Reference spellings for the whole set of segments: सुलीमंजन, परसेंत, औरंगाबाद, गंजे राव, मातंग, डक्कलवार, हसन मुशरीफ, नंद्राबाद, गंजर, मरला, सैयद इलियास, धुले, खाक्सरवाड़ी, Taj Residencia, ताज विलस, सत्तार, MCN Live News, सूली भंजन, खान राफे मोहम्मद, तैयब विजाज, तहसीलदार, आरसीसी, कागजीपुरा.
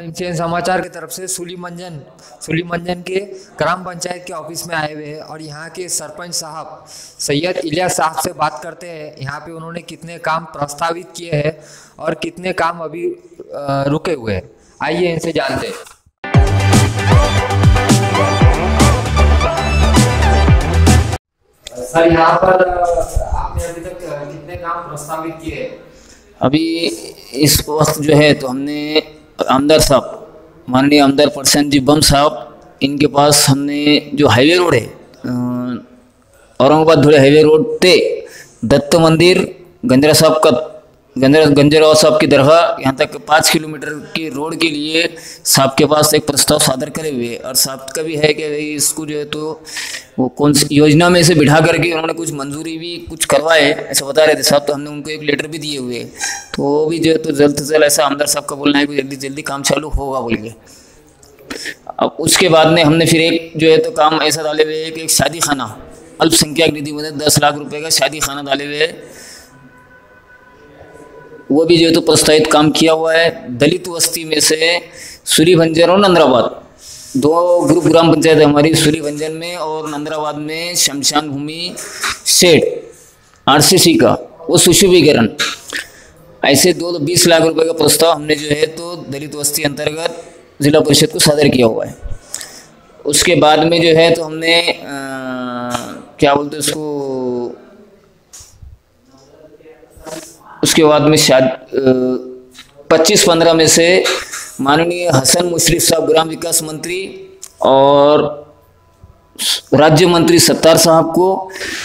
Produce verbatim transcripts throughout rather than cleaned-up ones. MCN समाचार की तरफ से सुलीमंजन सुलीमंजन के ग्राम पंचायत के ऑफिस में आए हुए हैं और यहाँ के सरपंच साहब सैयद इलियास साहब से बात करते हैं। यहाँ पे उन्होंने कितने काम प्रस्तावित किए हैं और कितने काम अभी रुके हुए हैं, आइए इनसे जानते हैं। सर, यहाँ पर आपने अभी तक कितने काम प्रस्तावित किए? अभी इस वक्त जो है तो हमने आमदार साहब, माननीय आमदार परसेंत जी बम साहब, इनके पास हमने जो हाईवे रोड है औरंगाबाद धुले हाईवे रोड पे दत्त मंदिर, गंजर साहब का गंजर गंजे राव साहब की दरगाह, यहाँ तक पाँच किलोमीटर की रोड के लिए साहब के पास एक प्रस्ताव सादर करे हुए। और साहब का भी है कि भाई इसको जो है तो वो कौन सी योजना में इसे बिठा करके उन्होंने कुछ मंजूरी भी कुछ करवाए, ऐसा बता रहे थे साहब। तो हमने उनको एक लेटर भी दिए हुए, तो वो भी जो है तो जल्द से जल्द ऐसा आमदार साहब का बोलना है कि जल्दी जल्दी काम चालू होगा बोल के। अब उसके बाद में हमने फिर एक जो है तो काम ऐसा डाले हुए कि एक शादी खाना अल्पसंख्यक निधि मदद दस लाख रुपये का शादी खाना डाले हुए, वो भी जो है तो प्रोत्साहित काम किया हुआ है। दलित वस्ती में से सूली भंजन और नंद्राबाद दो ग्रुप ग्राम पंचायत है हमारी, सूली भंजन में और नंद्राबाद में शमशान भूमि शेड आरसीसी का वो सुशोभीकरण, ऐसे दो बीस लाख रुपए का प्रस्ताव हमने जो है तो दलित वस्ती अंतर्गत जिला परिषद को सादर किया हुआ है। उसके बाद में जो है तो हमने आ, क्या बोलते उसको, उसके बाद में पच्चीस पंद्रह में से माननीय हसन मुशरीफ साहब ग्राम विकास मंत्री और राज्य मंत्री सत्तार साहब को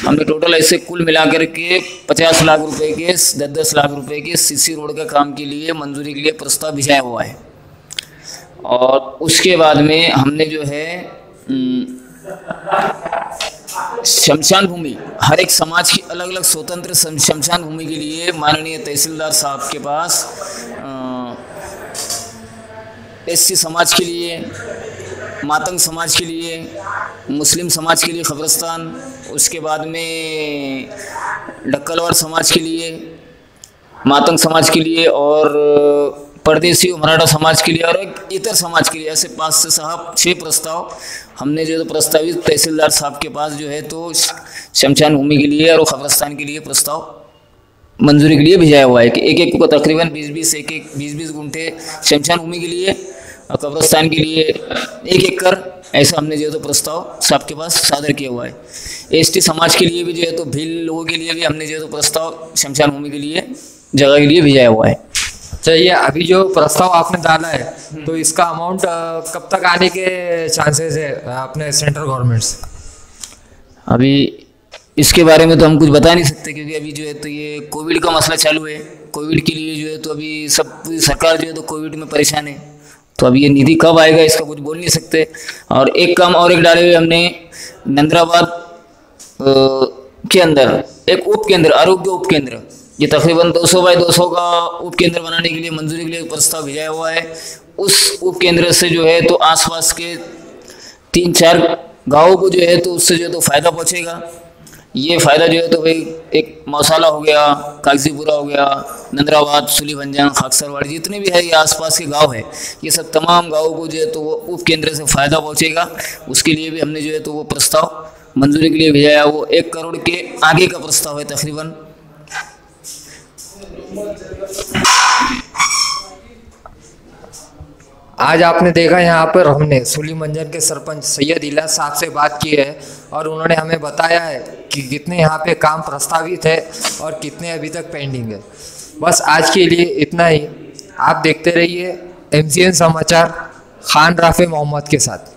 हमने टोटल ऐसे कुल मिलाकर के पचास लाख रुपए के दस दस लाख रुपए के सीसी रोड का काम के लिए मंजूरी के लिए प्रस्ताव भिजाया हुआ है। और उसके बाद में हमने जो है शमशान भूमि, हर एक समाज की अलग अलग स्वतंत्र शमशान भूमि के लिए माननीय तहसीलदार साहब के पास एससी समाज के लिए, मातंग समाज के लिए, मुस्लिम समाज के लिए खबरस्तान, उसके बाद में डक्कलवार समाज के लिए, मातंग समाज के लिए और परदेशी मराठा समाज के लिए और एक इतर समाज के लिए, ऐसे पाँच से साहब छः प्रस्ताव हमने जो है तो प्रस्तावित तहसीलदार साहब के पास जो है तो शमशान भूमि के लिए और खबरस्तान के लिए प्रस्ताव मंजूरी के लिए भिजाया हुआ है कि एक एक को तकरीबन बीस बीस एक एक बीस बीस गुंठे शमशान भूमि के लिए और कब्रस्तान के लिए एक एक कर, ऐसा हमने जो है तो प्रस्ताव साहब के पास सादर किया हुआ है। एसटी समाज के लिए भी जो है तो भील लोगों के लिए भी हमने जो है तो प्रस्ताव शमशान भूमि के लिए जगह के लिए भिजाया हुआ है। चाहिए अभी जो प्रस्ताव आपने डाला है तो इसका अमाउंट कब तक आने के चांसेस है आपने सेंट्रल गवर्नमेंट से? अभी इसके बारे में तो हम कुछ बता नहीं सकते क्योंकि अभी जो है तो ये कोविड का मसला चालू है, कोविड के लिए जो है तो अभी सब पूरी सरकार जो है तो कोविड में परेशान है, तो अब ये निधि कब आएगा इसका कुछ बोल नहीं सकते। और एक काम और एक डाले हुए हमने नंद्राबाद के अंदर एक उप केंद्र, आरोग्य उप केंद्र, ये तकरीबन दो सौ बाई दो सौ का उप केंद्र बनाने के लिए मंजूरी के लिए प्रस्ताव भिजाया हुआ है। उस उप केंद्र से जो है तो आसपास के तीन चार गाँव को जो है तो उससे जो है तो फ़ायदा पहुंचेगा। ये फ़ायदा जो है तो भाई एक मौसाला हो गया, कागजीपुरा हो गया, नंद्राबाद, सूली भंजन, खाक्सरवाड़ी, जितने भी है ये आसपास के गांव है, ये सब तमाम गाँव को जो है तो वो उप केंद्र से फ़ायदा पहुँचेगा। उसके लिए भी हमने जो है तो वो प्रस्ताव मंजूरी के लिए भिजाया, वो एक करोड़ के आगे का प्रस्ताव है तकरीबन। आज आपने देखा यहाँ पर हमने सुलीमंजन के सरपंच सैयद इलियास साहब से बात की है और उन्होंने हमें बताया है कि कितने यहाँ पे काम प्रस्तावित है और कितने अभी तक पेंडिंग है। बस आज के लिए इतना ही, आप देखते रहिए एमसीएन समाचार खान राफे मोहम्मद के साथ।